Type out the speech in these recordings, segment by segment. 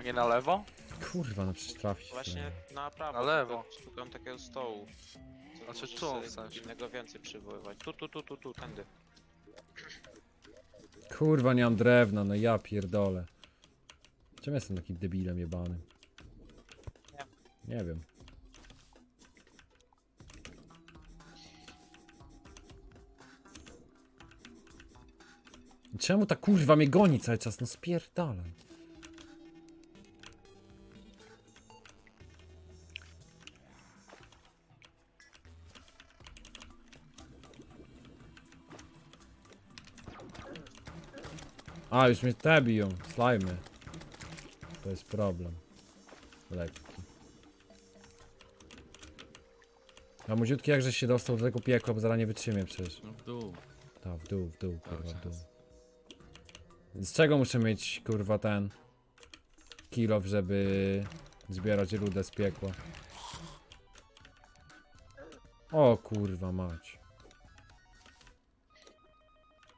A nie na lewo? Kurwa, no przecież trafić. Właśnie na prawo. Na lewo. Szukam takiego stołu. Znaczy tu, w sensie. Innego więcej przywoływać. Tu, tędy. Kurwa, nie mam drewna, no ja pierdolę. Czemu jestem takim debilem jebanym? Nie wiem. Czemu ta kurwa mnie goni cały czas? No spierdalam. A, już mnie te biją, slajmy. To jest problem. Lekki. A młodziutki jakże się dostał do tego piekła, bo zaraz nie wytrzymie przecież. No w dół. Tak, w dół, kurwa, w dół. Z czego muszę mieć, kurwa, ten kilof, żeby zbierać rudę z piekła? O kurwa mać.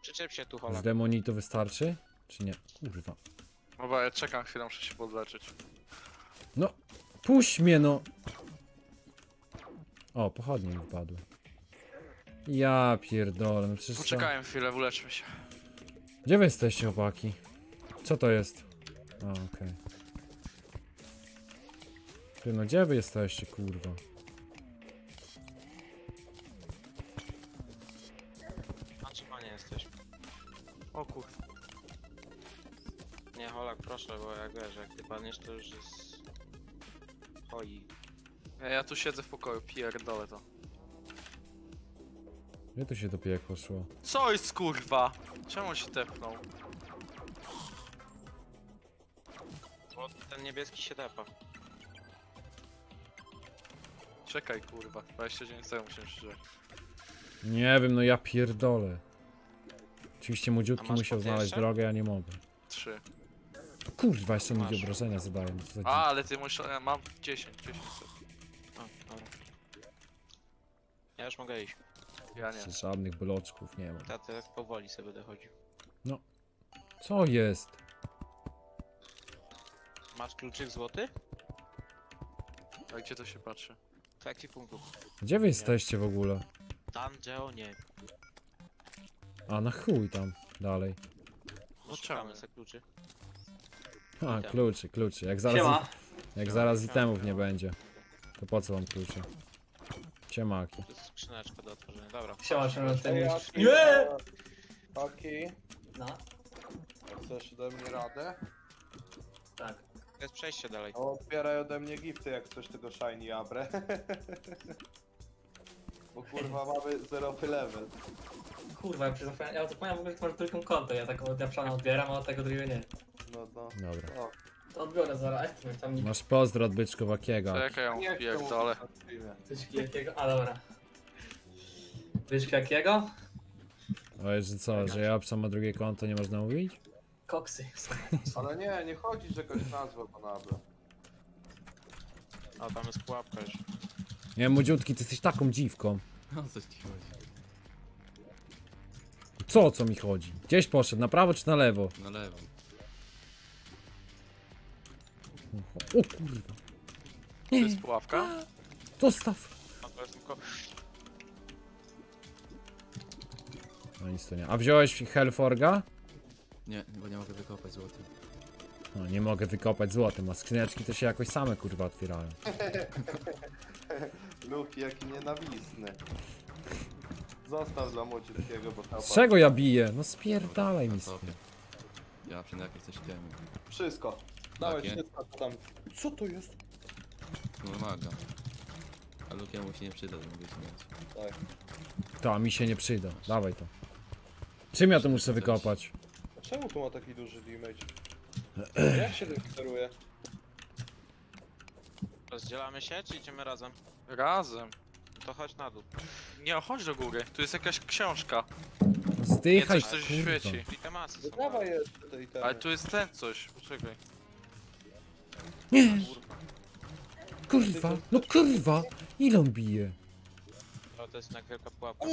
Przyczep się tu, Holak. Z demonitu wystarczy? Czy nie? Kurwa. Dobra, ja czekam chwilę, muszę się podleczyć. No, puść mnie, no. O, pochodnie mi wypadły. Ja pierdolę, no przecież... Poczekajmy chwilę, wyleczmy się. Gdzie wy jesteście, chłopaki? Co to jest? A, okej. Ty, no gdzie wy jesteście, kurwa? Znaczy, panie, jesteśmy. O kurwa. Nie, Holak, proszę, bo jak wiesz, jak ty padniesz, to już jest... Oj. Ja tu siedzę w pokoju, pierdolę to. Gdzie tu się to piekło szło? Co jest, kurwa? Czemu się tepnął? Bo ten niebieski się tepa. Czekaj, kurwa, 29 sekund musimy szczerze. Nie wiem, no ja pierdolę. Oczywiście młodziutki musiał znaleźć drogę, ja nie mogę. 3. Kurwa, jeszcze mi obrażenia zadają. A, ale ty musisz... Ja mam 10 sekund. Ja już mogę iść. Ja nie. Żadnych bloczków nie ma. Tato tak powoli sobie dochodził. No. Co jest? Masz kluczyk złoty? A gdzie to się patrzy? W jaki punkt? Gdzie wy jesteście w ogóle? Tam, gdzie on nie. A na chuj tam. Dalej. No czekamy za kluczy. A, kluczy. Jak zaraz itemów nie będzie. To po co wam kluczy? Ciemaki. To jest skrzyneczka do otworzenia, dobra. Siema, na ten już. Nie! Taki. No. Chcesz ode mnie radę? Tak. To jest przejście dalej. Odbieraj ode mnie gifty, jak coś tego shiny abre. Bo kurwa mamy zerowy level. Kurwa, ja zapomniałem w ogóle, że masz drugą konto. Ja taką odjapszaną odbieram, a od tego drugiego nie. No. Dobra. No. To odbiorę zaraz, tam nie... Masz pozdro od Byczkowakiego. Czekaj, ja mu pierdolę. Byczkowakiego? A dobra. Byczkowakiego? Oj, że co, że Japcza ma drugie konto, nie można mówić? Koksy. Ale nie chodzi, że ktoś nazwę ponadto. A tam jest pułapka już. Nie, młodziutki, ty jesteś taką dziwką. No co ci chodzi? Co, o co mi chodzi? Gdzieś poszedł, na prawo czy na lewo? Na lewo. O kurwa. To jest puławka? Dostaw! No nic to nie. A wziąłeś Hellforga? Nie, bo nie mogę wykopać złotym. No nie mogę wykopać złotym, a skrzyneczki to się jakoś same kurwa otwierają. Luki, jaki nienawistny. Zostaw dla młodziutkiego, bo tam... Z czego ja biję? No spierdalaj mi sobie. Ja przynajmniej jakieś coś idziemy. Wszystko. Dałeś wszystko tam. Co to jest? No maga. A Lukiemu mu się nie przyda, to mogę się mieć. Tak. To, mi się nie przyda. Dawaj to. Czym ja to muszę wykopać? Czemu tu ma taki duży damage? Jak się tym steruje? Rozdzielamy się, czy idziemy razem? Razem. To chodź na dół. Nie, chodź do góry. Tu jest jakaś książka. Zdychaj, nie, coś świeci. Dawaj jeszcze. Ale tu jest ten coś. Poczekaj. Nie! Kurwa, no kurwa! Ile on bije? To jest na wielka pułapka.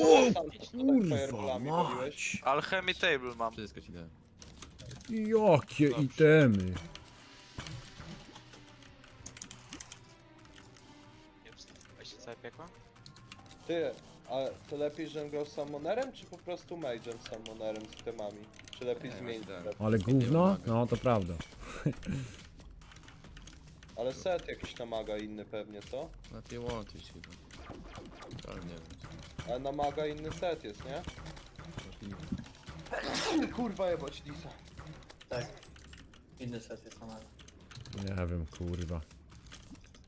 Kurwa mać! Alchemy table mam. Jakie itemy! piekła? Ty, ale to lepiej, żebym grał summonerem, czy po prostu mage'em summonerem z temami? Czy lepiej zmienić? Ale gówno? No to prawda. Ale set jakiś namaga inny pewnie, co? Na tej łączyć chyba. Ale nie wiem. Ale namaga inny set jest, nie? Kurwa jebać Lisa. Tak. Inny set jest namaga. Nie wiem, kurwa.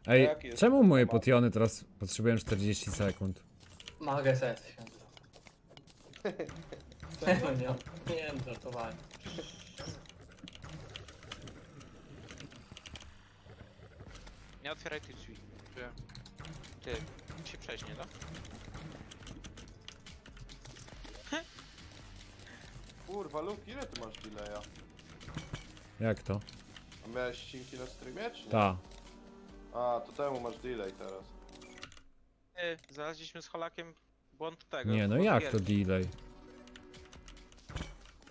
Ej, czemu moje potiony teraz potrzebują 40 sekund? Maga set się. Nie wiem, żartowałem. Nie otwieraj tych drzwi, że... Ty, się przeźnie, no? Kurwa, Luki, ile ty masz delaya? Jak to? A miałeś ścinki na streamie, czy nie? Ta. A, to temu masz delay teraz. Ty, znaleźliśmy z Holakiem błąd tego. Nie, no jak to delay?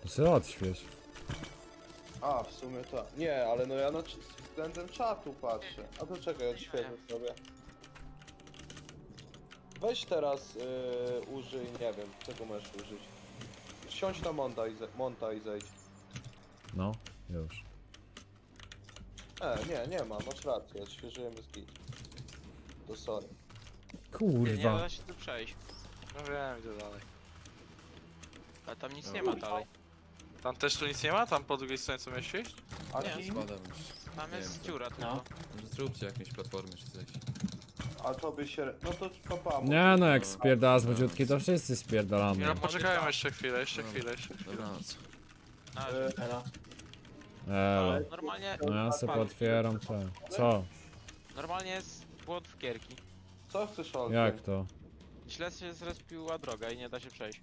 To sobie odśwież. A, w sumie to... Nie, ale no ja na względem czatu patrzę. A to czekaj, odświeżę sobie. Weź teraz, użyj, nie wiem, czego możesz użyć. Siądź na monta i zejdź. No, już. Nie ma, masz rację, odświeżyłem bez kit. To sorry. Kurwa. Nie da się tu przejść. No wiem, idę dalej. A tam nic nie ma dalej. Tam też tu nic nie ma? Tam po drugiej stronie co miałeś iść? A nie, spadam już. Tam jest dziura tylko. Zróbcie jakieś platformy czy coś. A to by się... No to papa... Nie no, jak spierdala z młodziutki to wszyscy spierdalamy. No poczekajmy jeszcze chwilę, jeszcze chwilę. Ale normalnie... No ja sobie potwieram to. Co? Normalnie jest błąd w gierki. Co chcesz od... Jak to? Źle się zrespiła droga i nie da się przejść.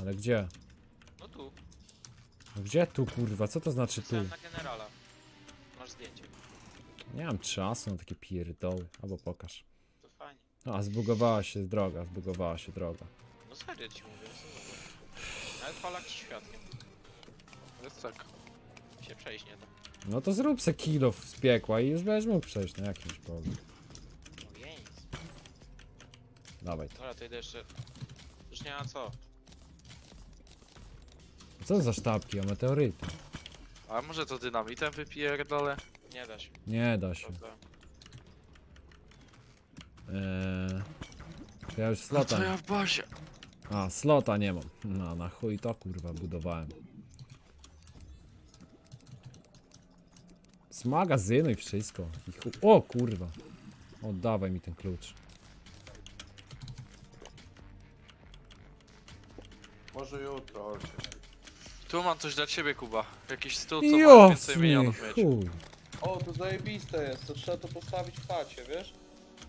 Ale gdzie? No tu. Gdzie tu, kurwa? Co to znaczy tu? Na generala. Masz zdjęcie. Nie mam czasu na takie pierdoły. Albo pokaż. To fajnie. A, zbugowała się droga, No serio ci mówię. Ale Holak ci światkiem. Jest tak. Się przejść nie da. No to zrób se kilów z piekła i już będziesz mógł przejść na jakimś powód. Ojej. Dawaj to. Dobra, to idę jeszcze... Już nie ma co. Co za sztabki, o meteoryty? A może to dynamitem wypierdolę? Nie da się. To ja już slota. No to ja w bazie. A, slota nie mam. No, na chuj to kurwa budowałem. Z magazynu i wszystko. O kurwa. Oddawaj mi ten klucz. Może jutro, ojciec. Tu mam coś dla ciebie, Kuba. Jakiś stół, co ma więcej minionów mieć. O, to zajebiste jest, to trzeba to postawić w chacie, wiesz?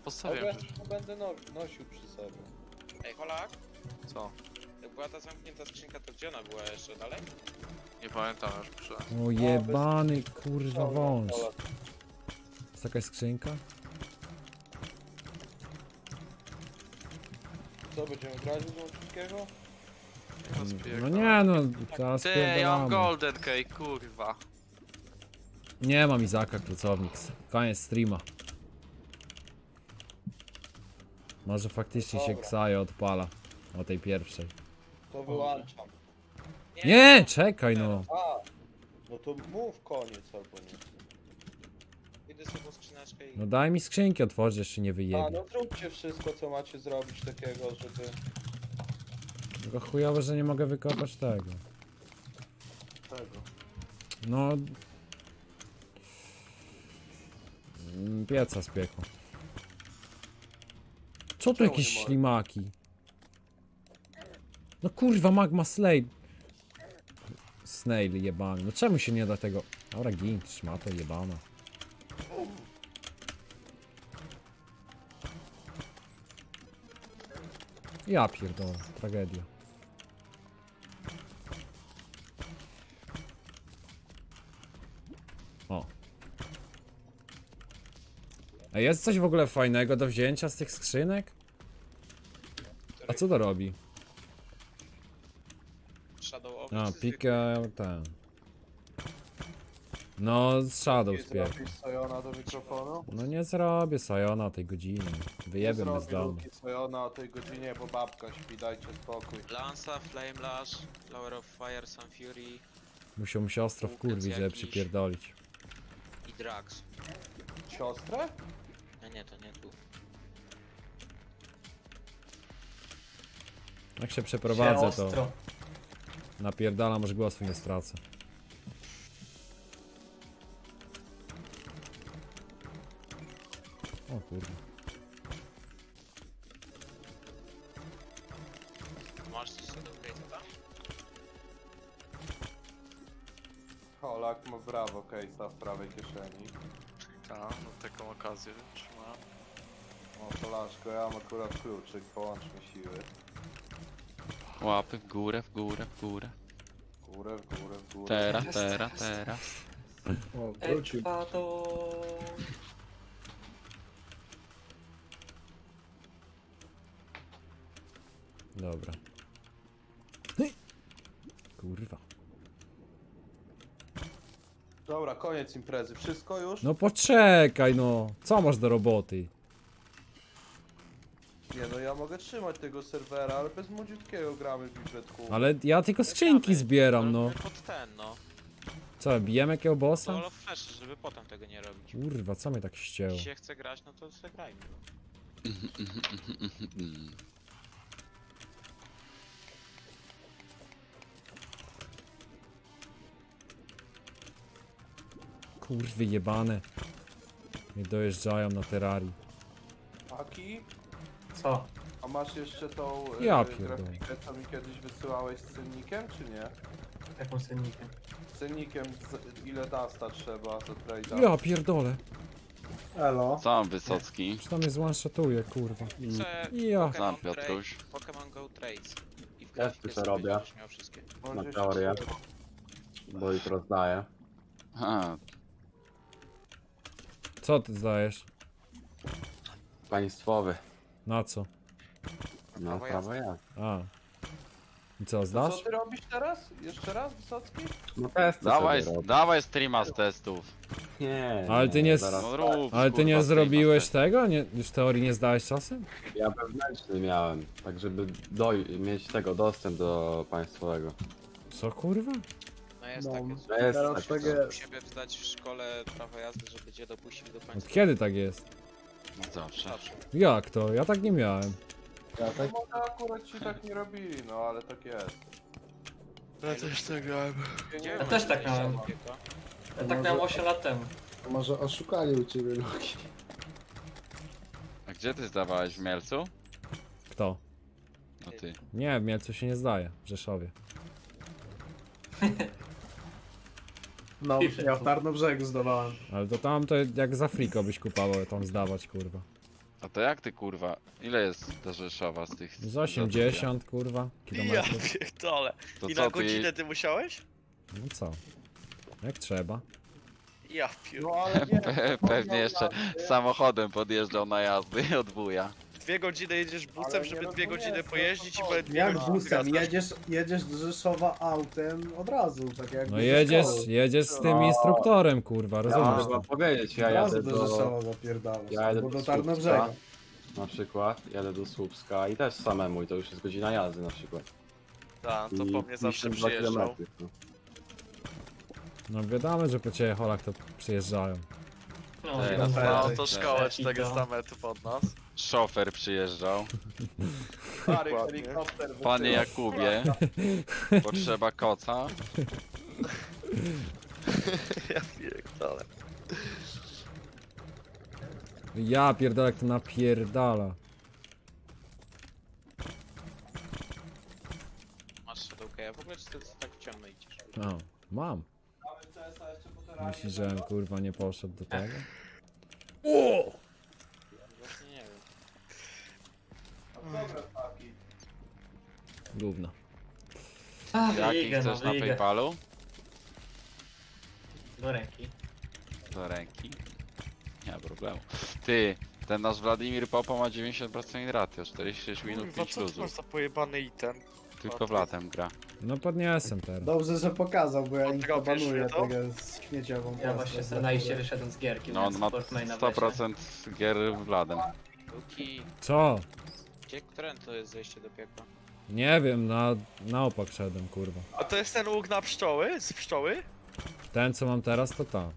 Postawiam. Ja to będę nosił przy sobie. Ej, Holak? Co? Jak była ta zamknięta skrzynka, to gdzie ona była jeszcze dalej? Nie pamiętam już, proszę. O jebany, kurwa, wąż. Jest jakaś skrzynka? Co, będziemy grać do wszystkiego? No nie no, teraz ja mam golden cake, kurwa. Nie mam Izaka, klucownik. Koniec streama. Może faktycznie się Xayo odpala. O tej pierwszej. To wyłączam. Nie, czekaj no. A, no to mów koniec albo nie. Idę sobie skrzyneczkę i... No daj mi skrzynki otworzyć, jeszcze nie wyjedzie. A no zróbcie wszystko co macie zrobić takiego, żeby... Tylko chujowe, że nie mogę wykopać tego. No... Pieca z piekła. Co tu jakieś ślimaki? No kurwa, magma slay. Snail jebany. No czemu się nie da tego... Dobra, gin, szmato jebana. Ja pierdolę, tragedia. O. A jest coś w ogóle fajnego do wzięcia z tych skrzynek? A co to robi? A, pika ten. No, z Shadow Spear. Nie zrobisz Sajona do mikrofonu? No nie zrobię Sajona o tej godzinie. Wyjebę mnie z domu. Nie Sajona o tej godzinie, bo babka śpi, dajcie spokój. Lansa, Flame Lash, Flower of Fire, Sun Fury. Musiał mu siostrę wkurwić, żeby przypierdolić. I Drax. Siostrę? No nie, to nie tu. Jak się przeprowadzę, to napierdalam, aż głosu nie stracę. O kurde. Masz coś do upgrade'a tam? Holak ma brawo case'a w prawej kieszeni. Tak, no taką okazję trzymam. O Holaszko, ja mam akurat kluczyk, połączmy siły. Łapy w górę, w górę, w górę. W górę, w górę, w górę. Teraz, teraz, teraz. O, wrócił. Dobra. Kurwa. Dobra, koniec imprezy. Wszystko już? No poczekaj no. Co masz do roboty? Nie no, ja mogę trzymać tego serwera, ale bez młodziutkiego gramy w bitwetku. Ale ja tylko skrzynki zbieram no. Pod ten no. Co, bijemy jakiego bossa? No flash, żeby potem tego nie robić. Kurwa, co mnie tak ścięło? Jeśli się chce grać, no to zagrajmy. Kurwy jebane. Nie dojeżdżają na Terrarii. Aki? Co? A masz jeszcze tą ja grafikę, co mi kiedyś wysyłałeś z cennikiem, czy nie? Jaką cennikiem? Z cennikiem, ile dasta trzeba za trade'a. Ja pierdolę. Elo. Sam Wysocki. Czy tam jest one-shotuje, kurwa. Ja. Sam Piotruś. Pokemon Go Trades. I w grafikę ja to robię. Na teorię. Bo ich rozdaję. Aha. Co ty zdajesz? Państwowy. Na co? Na prawo jak. A. I co, zdasz? Co ty robisz teraz? Jeszcze raz, Wysocki? No testy dawaj, dawaj streama z testów. Nie, ale ty nie, no rób, ale ty nie zrobiłeś tego? Nie, już w teorii nie zdałeś czasem? Ja wewnętrzny miałem, tak żeby mieć tego dostęp do państwowego. Co kurwa? No jest no, takie, że jest teraz tak jest. Siebie wstać w szkole prawo jazdy, żeby cię dopuścili do państwa. Od kiedy tak jest? No zawsze. Jak to? Ja tak nie miałem. Ja tak... No akurat ci tak nie robili, no ale tak jest. Ja też tak miałem. Ja też tak miałem. Ja tak miałem 8 lat temu. Może oszukali u ciebie Luki. A gdzie ty zdawałeś? W Mielcu? Kto? No ty. Nie, w Mielcu się nie zdaje, w Rzeszowie. No, ja w Tarnobrzegu zdawałem. Ale to tam to jak za friko byś kupował tam zdawać, kurwa. A to jak ty, kurwa? Ile jest ta Rzeszowa z tych... Z 80, kurwa, kilometrów. Ja pierdolę. I na godzinę ty musiałeś? No co? Jak trzeba. Ja pierdolę. Pewnie jeszcze samochodem podjeżdżał na jazdy od wuja. 2 godziny jedziesz busem, żeby 2 godziny pojeździć i powiedz. Jak busem? Jedziesz do Rzeszowa autem od razu, tak jak. No jedziesz z tym instruktorem, kurwa, rozumiesz? Można powiedzieć, ja jadę do Rzeszowa, zapierdalam. Ja jadę do Tarnobrzega. Na przykład, jadę do Słupska i też samemu, i to już jest godzina jazdy na przykład. Tak, to po mnie zawsze przyjeżdżał. No wiadomo, że po ciebie Holak to przyjeżdżają. No to szkoła 400 metrów od nas. Szofer przyjeżdżał. Panie Jakubie, potrzeba koca. Ja pierdolę. Ja pierdolę, jak to napierdala. Masz szodołkę, ja w ogóle czy tak ciemno idziesz? No, mam. Myślisz, że kurwa nie poszedł do tego? O! Gówno. Jaki chcesz na PayPalu? Do ręki. Do ręki? Nie ma problemu. Ty, ten nasz Władimir Popo ma 90% raty, 46 minut 5 luzów. Co to masz za pojebany item? Tylko w latem gra. No podniosłem teraz. Dobrze, że pokazał, bo ja nie banuję tego śmieciową. Ja właśnie sobie najście wyszedłem z gierki. No on ma 100% gier Wladem. Co? Które to jest zejście do piekła? Nie wiem, na opak szedłem, kurwa. A to jest ten łuk na pszczoły? Z pszczoły? Ten co mam teraz to ta.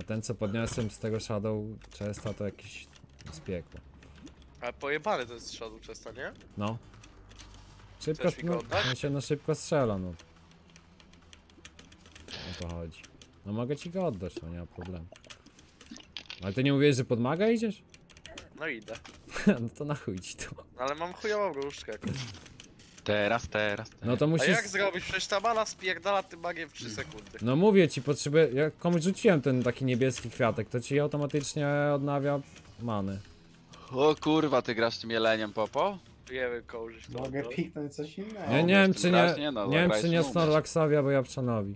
A ten co podniosłem z tego Shadow Chesta to jakiś z piekła. Ale pojebany to jest Shadow Chesta, nie? No. Szybko no się szybko strzela, no. O to chodzi. No mogę ci go oddać, no nie ma problemu. Ale ty nie mówisz, że pod maga idziesz? No idę. No to na chuj ci to. Ale mam chujową gruszkę jakoś. Teraz. No to musisz... A jak zrobić? Przecież ta bala spierdala tym magiem w 3 sekundy. No mówię ci, potrzebuję... Ja komuś rzuciłem ten taki niebieski kwiatek, to ci automatycznie odnawia many. O kurwa, ty grasz tym jeleniem, Popo? Wiemy, kołżysz to. Mogę piknąć coś innego. Nie, nie wiem czy nie Snorlaxavia, bo Japczanowi.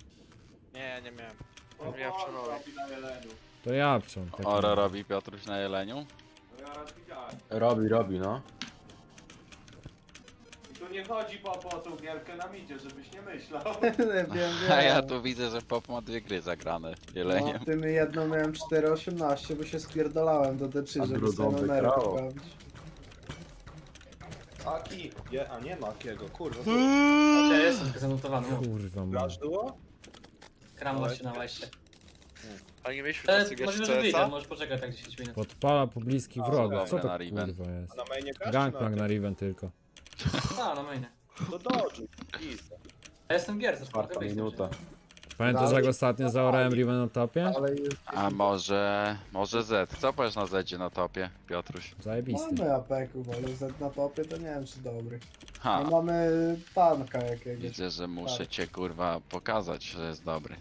Nie miałem. On Japczanowi. To Japczan. Ora robi Piotruś na jeleniu? Robi, no. Tu nie chodzi Popo o tą gierkę na midzie, żebyś nie myślał. Wiem. A ja tu widzę, że Popo ma 2 gry zagrane jeleniem. No, tym jedną miałem 4.18, bo się spierdolałem do D3, żeby sobie numerę poprawić. Aki! A nie ma Akiego, kurwa. To jest zanotowany. Kurwa, Blasz było? Kramło się na łajście. Ale nie mieliśmy czasu jeszcze. Możesz poczekać tak 10 minut. Podpala pobliski wrogów. Co to na Riven? Gangplank na Riven tylko. A, na mainie. To dobrze. Ja jestem gierce, czwarta minuta. Pamiętasz jak ostatnio zaorałem Riven na topie? A może Z. Co powiesz na Zedzie na topie, Piotruś? Zajebisty. Mamy apeków, ale Z na topie to nie wiem czy dobry. Ha. No mamy tanka jakiegoś. Widzę, że muszę cię kurwa pokazać, że jest dobry.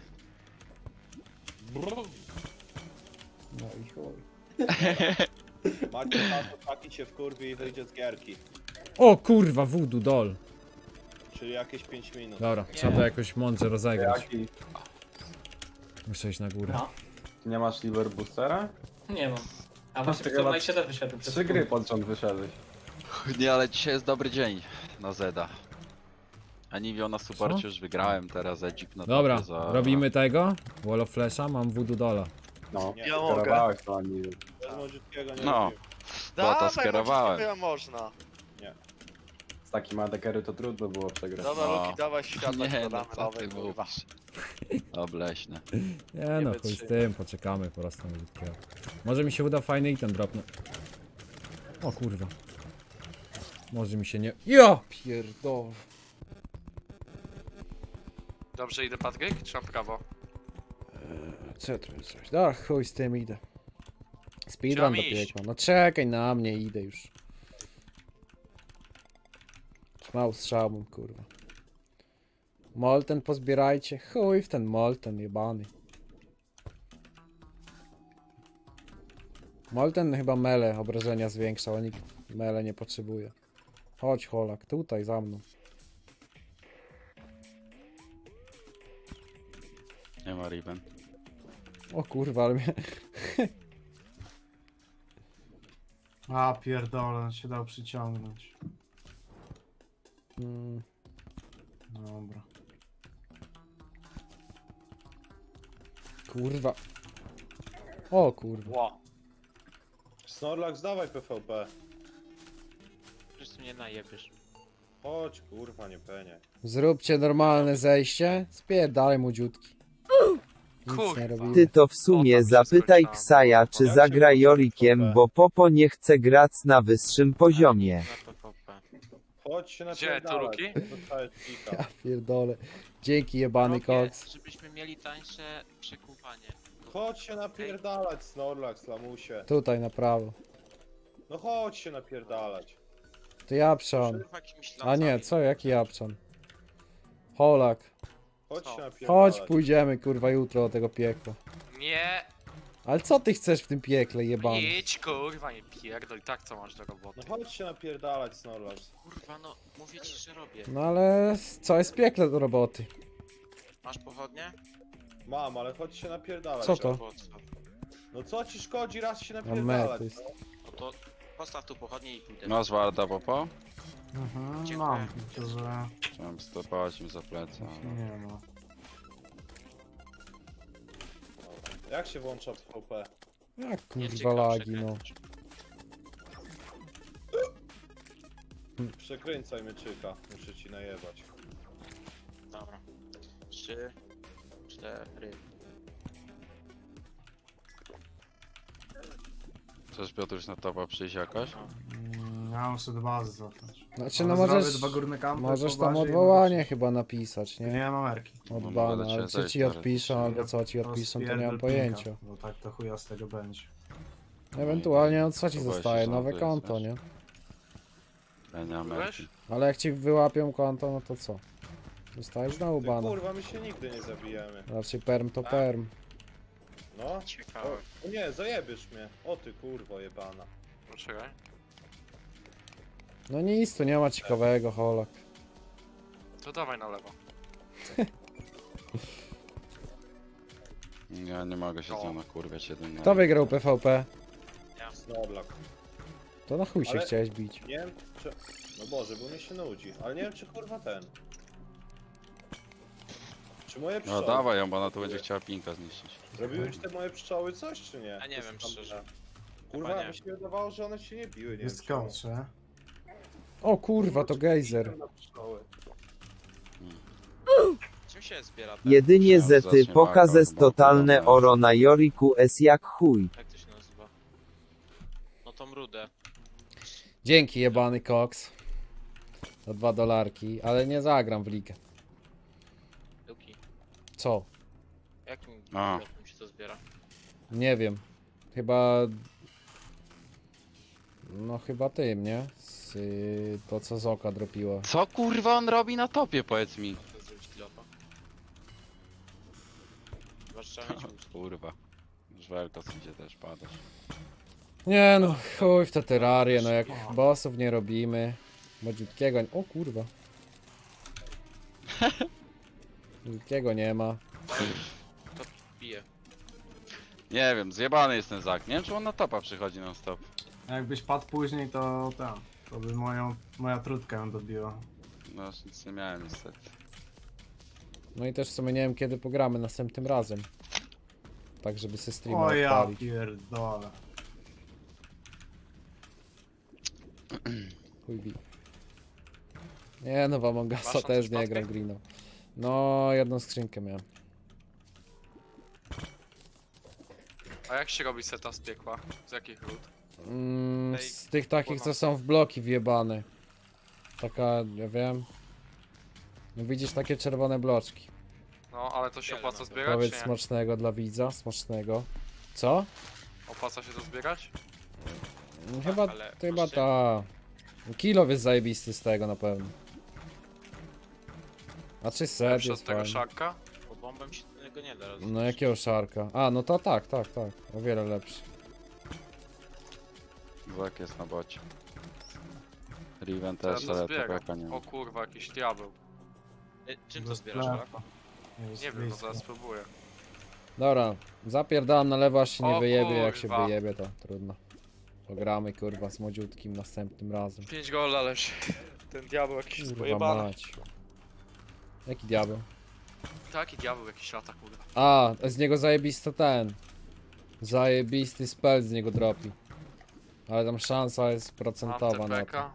No i chuj. Macie taki się wkurwi i wyjdzie z gierki. O kurwa, voodoo doll. Czyli jakieś 5 minut. Dobra, trzeba to jakoś mądrze rozegrać. Muszę iść na górę. No. Nie masz liver boostera? Nie mam. A właśnie w tym się też wyszedłem. 3 gry podciąg wyszedłeś. Nie, ale dzisiaj jest dobry dzień na Zeda. Anivio na suporcie już wygrałem, teraz Edzik na dobra, za... robimy tego. Wall of Flesha, mam voodoo dolla. No, nie, ja mogę. To Anivio. No, bo to skierowałem. Można. Nie. Z takim ADK-ry to trudno było przegrać. Dobra, no. Luki, dawaj światła, nie damy nowej, kurwa. Obleśne. Nie no, chuj z tym, poczekamy po raz na Lukiego. Może mi się uda fajny item dropnąć. O kurwa. Może mi się nie... Ja pierdolę. Dobrze, idę Patryk, czy mam prawo? Co tu jest coś? Da, chuj z tym, idę. Speedrun do piekła. No czekaj na mnie, idę już. Mało strzał mam, kurwa. Molten pozbierajcie. Chuj w ten molten jebany. Molten chyba mele obrażenia zwiększa, ale nikt mele nie potrzebuje. Chodź Holak, tutaj za mną. Nie ma Riven. O kurwa, ale mnie... A pierdolę, się dał przyciągnąć. Dobra. Kurwa. O kurwa. Wow. Snorlax, dawaj PvP. Przecież mnie najebiesz. Chodź kurwa, nie penie. Zróbcie normalne zejście. Spierdalaj młodziutki. Ty to w sumie zapytaj Ksaja, czy zagra Jorikiem, bo Popo nie chce grać na wyższym poziomie. Chodź się napierdalać. Gdzie to Luki? Ja pierdolę. Dzięki jebany koks. Żebyśmy mieli tańsze przekupanie. Chodź się napierdalać Snorlax, lamusie. Tutaj na prawo. No chodź się napierdalać. To Japczan. A nie, co? Jaki Japczan? Holak. Chodź się napierdalać. Chodź pójdziemy kurwa jutro do tego piekła. Nie. Ale co ty chcesz w tym piekle jebany? Idź kurwa, nie pierdol, i tak co masz do roboty. No chodź się napierdalać Snorlax. Kurwa no, mówię ci, że robię. No ale co jest piekle do roboty? Masz pochodnie? Mam, ale chodź się napierdalać. Co to? No co ci szkodzi raz się napierdalać? No to postaw tu pochodnie i pójdę. Masz warta Popo? Mhm, dziękuję. Mam, to że... Chciałem stopać im za plecy, ale... Nie ma. Jak się włącza w VP? Jak kurwa lagi, no. Przekręcaj myczyka, muszę ci najebać. Dobra. 3, 4. Chcesz Piotruś na topa przyjść jakaś? Ja muszę do bazy zacząć. Znaczy no możesz, tam odwołanie chyba napisać, nie? Nie mam erki. Odbana, ale czy ci odpiszą, albo co ci odpiszą, to nie mam pojęcia. No tak to chuja z tego będzie. Ewentualnie od co ci zostaje, nowe konto, nie? Ja nie mam erki. Ale jak ci wyłapią konto, no to co? Zostajesz znowu bana. Kurwa, my się nigdy nie zabijamy. Znaczy perm to perm. No? O, nie, zajebisz mnie. O ty kurwo jebana. Poczekaj. No nic, tu nie ma ciekawego, Holak. To dawaj na lewo. Ja nie mogę się z nią nakurwiać jedynie. Kto wygrał PvP? Ja. Snowblock. To na chuj się ale chciałeś bić. Nie wiem czy... No Boże, bo mnie się nudzi. Ale nie wiem czy kurwa ten. Czy moje pszczoły... No dawaj ją, bo ona tu będzie chciała pinka zniszczyć. Robiłeś te moje pszczoły coś czy nie? Ja nie wiem szczerze. Kurwa, mi się wydawało, że one się nie biły, nie wiem. O kurwa, to gejzer. Czym się zbiera? Jedynie zety pokazes totalne oro na Joriku es jak chuj. Jak to się nazywa? No tą rudę. Dzięki jebany koks. Za $2, ale nie zagram w ligę. Luki. Co? Jakim się to zbiera? Nie wiem. Chyba... No chyba tym, nie? To co z oka dropiło. Co kurwa on robi na topie, powiedz mi? Kurwa. Żwelka sobie też padasz. Nie no, chuj w to terrarię, no jak bossów nie robimy. Młodziutkiego, o kurwa. Młodziutkiego nie ma. To bije. Nie wiem, zjebany jest ten Zak. Nie wiem, czy on na topa przychodzi non stop. Jakbyś padł później, to tam. To by moja trutka ją dobiła. No już nic nie miałem niestety. No i też w sumie nie wiem kiedy pogramy następnym razem. Tak żeby se streama odpalić. O ja pierdolę. Chuj. Nie no, w Among Usa też nie gram Greeno. No jedną skrzynkę miałem. A jak się robi seta z piekła? Z jakich lód? Z tych takich, co są w bloki wjebane. Taka, ja wiem. No widzisz takie czerwone bloczki. No, ale to się opłaca zbierać? Powiedz czy nie? Smacznego dla widza, smacznego. Co? Opłaca się to zbierać? No, chyba, tak, chyba ta... Kilow jest zajebisty z tego na pewno. A 300 jest od tego fajny. Szarka? Bo bombem się tego nie da rozwijać. No jakiego szarka? A, no to tak. O wiele lepszy. Zak jest na bocie. Riven też, ale to nie. O kurwa, jakiś diabeł. Czym to zbierasz, Holaka? Nie wiem, to zaraz spróbuję. Dobra, zapierdalam na lewo, aż się nie wyjebie, jak się wyjebie to trudno. Pogramy kurwa z młodziutkim następnym razem. 5 gol, ależ ten diabeł jakiś spojebany. Jaki diabeł? Taki diabeł jakiś lata kurwa. A, z niego zajebisty ten. Zajebisty spell z niego dropi. Ale tam szansa jest procentowa na to.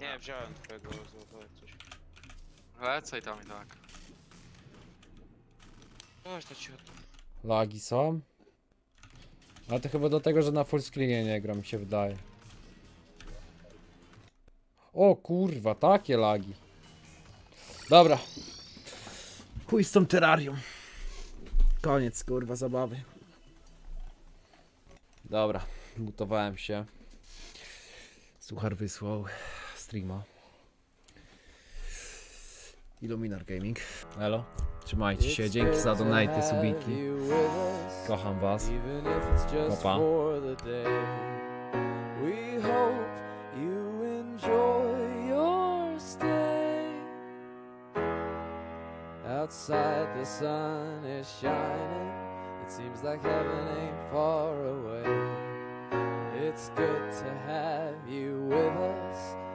Nie, wziąłem twojego złotego coś. Lecaj tam i tak. Chodź to ci lagi są? Ale to chyba do tego, że na full screenie nie gram, mi się wydaje. O kurwa, takie lagi. Dobra. Chuj z tą terrarium. Koniec kurwa zabawy. Dobra. Butowałem się. Suchar wysłał streama. Illuminar Gaming. Elo. Trzymajcie się. Dzięki za donaty, subiki. Kocham was. Pa. It's good to have you with us.